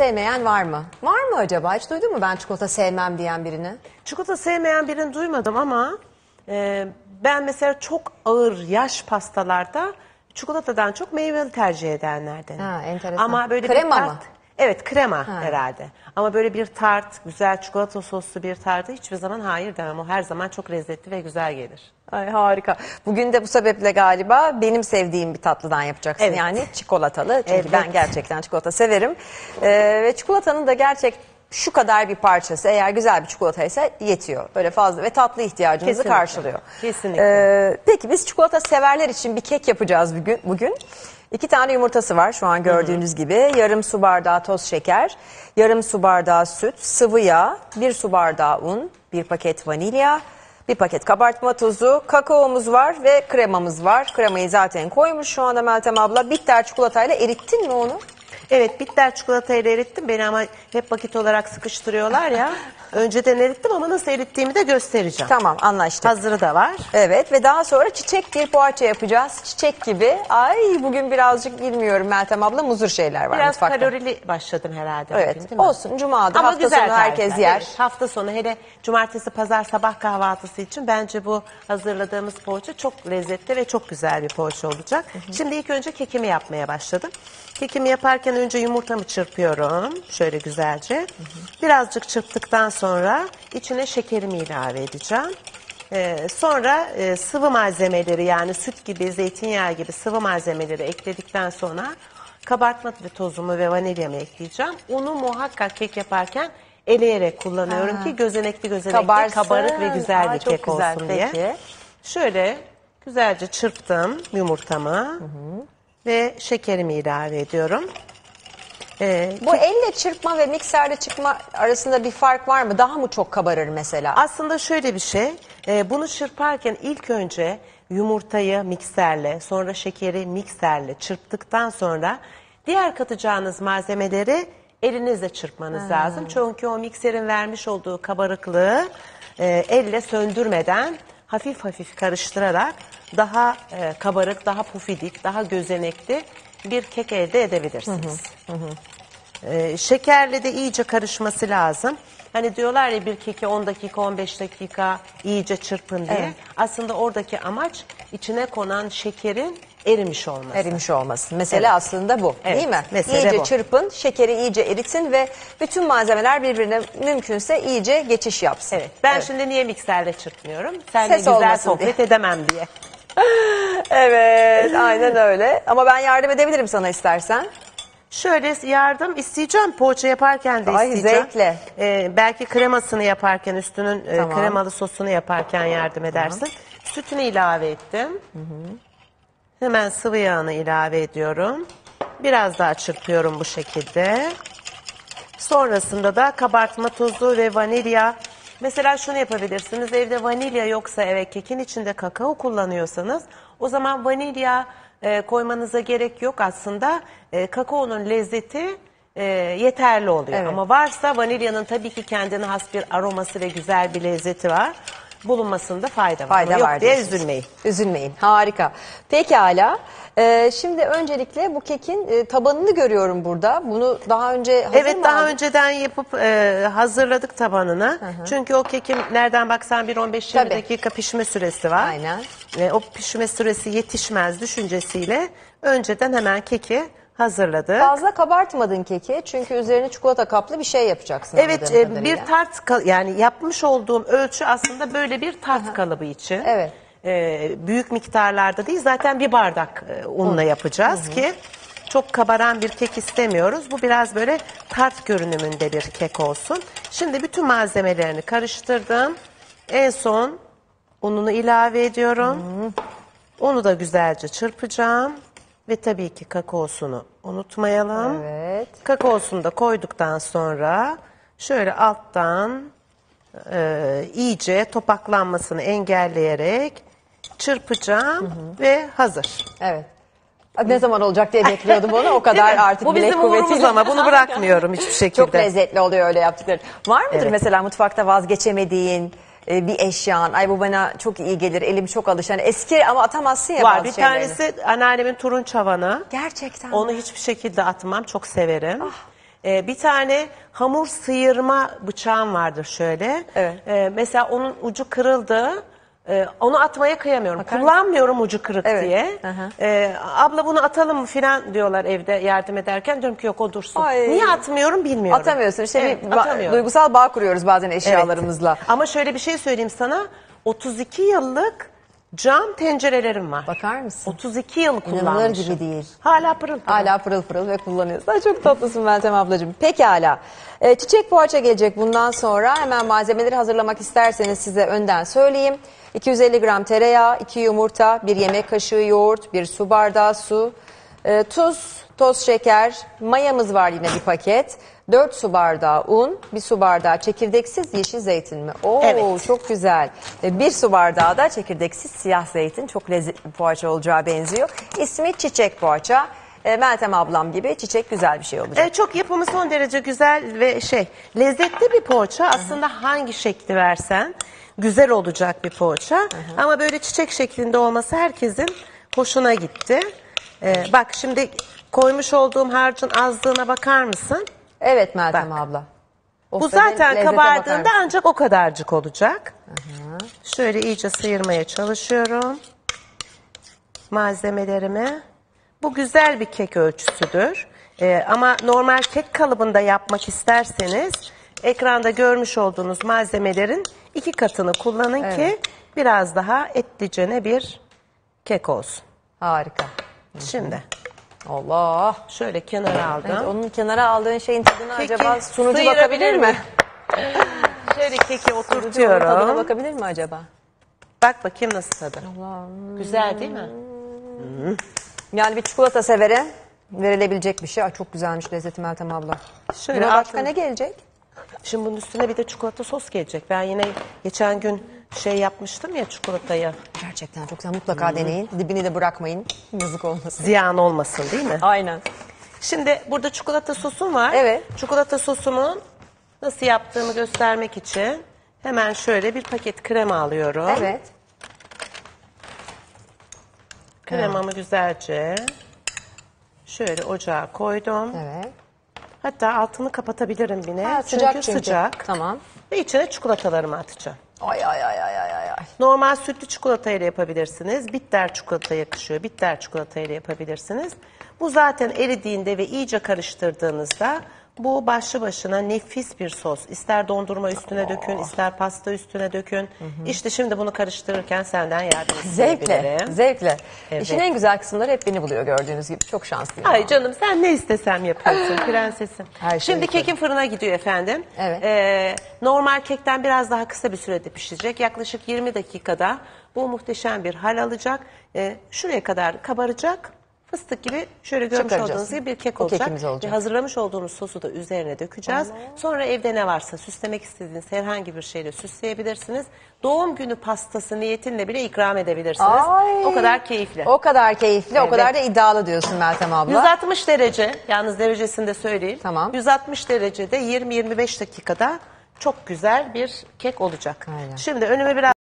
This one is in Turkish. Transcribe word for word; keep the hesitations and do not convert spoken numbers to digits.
Sevmeyen var mı? Var mı acaba? Hiç duydun mu ben çikolata sevmem diyen birini? Çikolata sevmeyen birini duymadım ama e, ben mesela çok ağır yaş pastalarda çikolatadan çok meyveli tercih edenlerden. Ha, enteresan. Ama böyle krema bir tart, mı? Evet, krema ha. herhalde. Ama böyle bir tart, güzel çikolata soslu bir tartı hiçbir zaman hayır demem. O her zaman çok lezzetli ve güzel gelir. Ay harika. Bugün de bu sebeple galiba benim sevdiğim bir tatlıdan yapacaksın. Evet. Yani çikolatalı. Çünkü evet. ben gerçekten çikolata severim. Ee, ve çikolatanın da gerçek şu kadar bir parçası eğer güzel bir çikolataysa yetiyor. Böyle fazla ve tatlı ihtiyacımızı Kesinlikle. karşılıyor. Kesinlikle. Ee, peki biz çikolata severler için bir kek yapacağız bugün. bugün. İki tane yumurtası var şu an gördüğünüz Hı-hı. gibi. Yarım su bardağı toz şeker, yarım su bardağı süt, sıvı yağ, bir su bardağı un, bir paket vanilya, bir paket kabartma tozu, kakaomuz var ve kremamız var. Kremayı zaten koymuş şu anda Meltem abla. Bitter çikolatayla erittin mi onu? Evet, bitter çikolatayla erittim. Beni ama hep vakit olarak sıkıştırıyorlar ya. Önceden erittim ama nasıl erittiğimi de göstereceğim. Tamam, anlaştık. Hazırı da var. Evet ve daha sonra çiçek bir poğaça yapacağız. Çiçek gibi. Ay bugün birazcık bilmiyorum Meltem abla, muzur şeyler var Biraz mutfakta. Biraz kalorili başladım herhalde. Evet, bugün, olsun. Cuma'da ama hafta güzel sonu tarifler. Herkes yer. Evet, hafta sonu hele cumartesi pazar sabah kahvaltısı için bence bu hazırladığımız poğaça çok lezzetli ve çok güzel bir poğaça olacak. Hı hı. Şimdi ilk önce kekimi yapmaya başladım. Kekimi yaparken önce yumurtamı çırpıyorum. Şöyle güzelce. Hı hı. Birazcık çırptıktan sonra içine şekerimi ilave edeceğim. Ee, sonra e, sıvı malzemeleri yani süt gibi, zeytinyağı gibi sıvı malzemeleri ekledikten sonra kabartma tozumu ve vanilyamı ekleyeceğim. Unu muhakkak kek yaparken eleyerek kullanıyorum ha. ki gözenekli gözenekli Kabarsın. kabarık ve güzel Aa, bir kek güzel olsun peki. diye. Şöyle güzelce çırptım yumurtamı. Hı hı. Ve şekerimi ilave ediyorum. Ee, Bu elle çırpma ve mikserle çırpma arasında bir fark var mı? Daha mı çok kabarır mesela? Aslında şöyle bir şey. E, bunu çırparken ilk önce yumurtayı mikserle, sonra şekeri mikserle çırptıktan sonra diğer katacağınız malzemeleri elinizle çırpmanız hmm. lazım. Çünkü o mikserin vermiş olduğu kabarıklığı e, elle söndürmeden hafif hafif karıştırarak daha e, kabarık, daha pufidik, daha gözenekli bir kek elde edebilirsiniz. Hı hı, hı. E, şekerle de iyice karışması lazım. Hani diyorlar ya bir keki on dakika, on beş dakika iyice çırpın diye. Evet. Aslında oradaki amaç içine konan şekerin erimiş olması. Erimiş olması. Mesele evet. aslında bu evet. değil mi? Mesele iyice bu. Çırpın, şekeri iyice eritin ve bütün malzemeler birbirine mümkünse iyice geçiş yapsın. Evet. Ben evet. şimdi niye mikserle çırpmıyorum? Seninle güzel sohbet diye. edemem diye. Evet aynen öyle. Ama ben yardım edebilirim sana istersen. Şöyle yardım isteyeceğim. Poğaça yaparken de Ay, isteyeceğim. Zevkle. Ee, belki kremasını yaparken üstünün tamam. e, kremalı sosunu yaparken yardım edersin. Tamam. Sütünü ilave ettim. Hı hı. Hemen sıvı yağını ilave ediyorum. Biraz daha çırpıyorum bu şekilde. Sonrasında da kabartma tozu ve vanilya. Mesela şunu yapabilirsiniz. Evde vanilya yoksa eve kekin içinde kakao kullanıyorsanız o zaman vanilya e, koymanıza gerek yok aslında. E, kakaonun lezzeti e, yeterli oluyor. Evet. Ama varsa vanilyanın tabii ki kendine has bir aroması ve güzel bir lezzeti var. Bulunmasında fayda var. Fayda var diye üzülmeyin. Üzülmeyin. Harika. Pekala. Ee, şimdi öncelikle bu kekin e, tabanını görüyorum burada. Bunu daha önce hazır Evet mı daha aldın? önceden yapıp e, hazırladık tabanını. Hı hı. Çünkü o kekin nereden baksan bir on beş yirmi dakika pişme süresi var. Aynen. E, o pişme süresi yetişmez düşüncesiyle önceden hemen keki hazırladık. Fazla kabartmadın keki çünkü üzerine çikolata kaplı bir şey yapacaksın. Evet e, bir tart yani yapmış olduğum ölçü aslında böyle bir tart kalıbı için. Evet. E, büyük miktarlarda değil zaten bir bardak e, unla yapacağız Hı -hı. ki çok kabaran bir kek istemiyoruz. Bu biraz böyle tart görünümünde bir kek olsun. Şimdi bütün malzemelerini karıştırdım. En son ununu ilave ediyorum. Hı -hı. Onu da güzelce çırpacağım. Ve tabii ki kakaosunu unutmayalım. Evet. Kakaosunu da koyduktan sonra şöyle alttan e, iyice topaklanmasını engelleyerek çırpacağım hı hı. ve hazır. Evet. Ne zaman olacak diye bekliyordum onu. O kadar artık bilek kuvvetiyle. Bu bizim umurumuz ama bunu bırakmıyorum hiçbir şekilde. Çok lezzetli oluyor öyle yaptıkları. Var mıdır evet. mesela mutfakta vazgeçemediğin bir eşyan, ay bu bana çok iyi gelir, elim çok alışan yani eski ama atamazsın ya Var, bazı şeyleri. Var bir tanesi anneannemin turunç havanı. Gerçekten. Onu hiçbir şekilde atmam, çok severim. Ah. Ee, bir tane hamur sıyırma bıçağım vardır şöyle. Evet. Ee, mesela onun ucu kırıldı. Ee, onu atmaya kıyamıyorum. Bakar Kullanmıyorum mı? Ucu kırık evet. diye. Ee, abla bunu atalım mı filan diyorlar evde yardım ederken. Diyorum ki yok o dursun. Ay. Niye atmıyorum bilmiyorum. Atamıyorsun. Şey, evet, ba atamıyorum. Duygusal bağ kuruyoruz bazen eşyalarımızla. Evet. Ama şöyle bir şey söyleyeyim sana. otuz iki yıllık cam tencerelerim var. Bakar mısın? otuz iki yıl kullanmışım. İnanılır gibi değil. Hala pırıl pırıl. Hala pırıl pırıl ve kullanıyorsun. Ay çok tatlısın Meltem ablacığım. Pekala. Ee, çiçek poğaça gelecek bundan sonra. Hemen malzemeleri hazırlamak isterseniz size önden söyleyeyim. iki yüz elli gram tereyağı, iki yumurta, bir yemek kaşığı yoğurt, bir su bardağı su, e, tuz, toz şeker, mayamız var yine bir paket. dört su bardağı un, bir su bardağı çekirdeksiz yeşil zeytin mi? Oo, evet. Çok güzel. bir su bardağı da çekirdeksiz siyah zeytin. Çok lezzetli bir poğaça olacağı benziyor. İsmi çiçek poğaça. E, Meltem ablam gibi çiçek güzel bir şey olacak. E, çok yapımı son derece güzel ve şey lezzetli bir poğaça. Hı-hı. Aslında hangi şekli versen güzel olacak bir poğaça. Hı-hı. Ama böyle çiçek şeklinde olması herkesin hoşuna gitti. E, bak şimdi koymuş olduğum harcın azlığına bakar mısın? Evet Meltem Bak. abla. O bu zaten kabardığında ancak o kadarcık olacak. Aha. Şöyle iyice sıyırmaya çalışıyorum malzemelerimi. Bu güzel bir kek ölçüsüdür. Ee, ama normal kek kalıbında yapmak isterseniz ekranda görmüş olduğunuz malzemelerin iki katını kullanın evet. ki biraz daha etlicene bir kek olsun. Harika. Şimdi. Allah. Şöyle kenara aldım. Evet, onun kenara aldığın şeyin tadına keki acaba sunucu bakabilir mi? mi? Şöyle keki oturtuyorum. Tadına bakabilir mi acaba? Bak bakayım nasıl tadı. Allah. Güzel değil mi? Hmm. Yani bir çikolata severe verilebilecek bir şey. Ay, çok güzelmiş lezzeti Meltem abla. Şöyle buna başka ne gelecek? Şimdi bunun üstüne bir de çikolata sos gelecek. Ben yine geçen gün şey yapmıştım ya çikolatayı. Gerçekten çok güzel. Mutlaka hmm. deneyin. Dibini de bırakmayın. Yazık olmasın. Ziyan olmasın değil mi? Aynen. Şimdi burada çikolata sosum var. Evet. Çikolata sosumun nasıl yaptığımı göstermek için hemen şöyle bir paket krema alıyorum. Evet. Kremamı evet. güzelce şöyle ocağa koydum. Evet. Hatta altını kapatabilirim yine. Ha, sıcak çünkü, çünkü sıcak. Tamam. Ve içine çikolatalarımı atacağım. Ay ay ay ay ay ay. Normal sütlü çikolatayla yapabilirsiniz. Bitter çikolata yakışıyor. Bitter çikolatayla yapabilirsiniz. Bu zaten eridiğinde ve iyice karıştırdığınızda bu başlı başına nefis bir sos. İster dondurma üstüne oh. dökün, ister pasta üstüne dökün. Hı hı. İşte şimdi bunu karıştırırken senden yardım isteyebilirim. Zevkle, zevkle. Evet. İşin en güzel kısımları hep beni buluyor gördüğünüz gibi. Çok şanslıyım. Ay ama. Canım sen ne istesem yapıyorsun prensesim. Her şimdi şey kekin fırına gidiyor efendim. Evet. Ee, normal kekten biraz daha kısa bir sürede pişecek. Yaklaşık yirmi dakikada bu muhteşem bir hal alacak. Ee, şuraya kadar kabaracak. Fıstık gibi şöyle görmüş olduğunuz gibi bir kek olacak. olacak. Ve hazırlamış olduğunuz sosu da üzerine dökeceğiz. Allah. Sonra evde ne varsa süslemek istediğiniz herhangi bir şeyle süsleyebilirsiniz. Doğum günü pastası niyetinle bile ikram edebilirsiniz. Ay. O kadar keyifli. O kadar keyifli, evet. o kadar da iddialı diyorsun Meltem abla. yüz altmış derece, yalnız derecesini de söyleyeyim. Tamam. yüz altmış derecede yirmi yirmi beş dakikada çok güzel bir kek olacak. Aynen. Şimdi önüme biraz...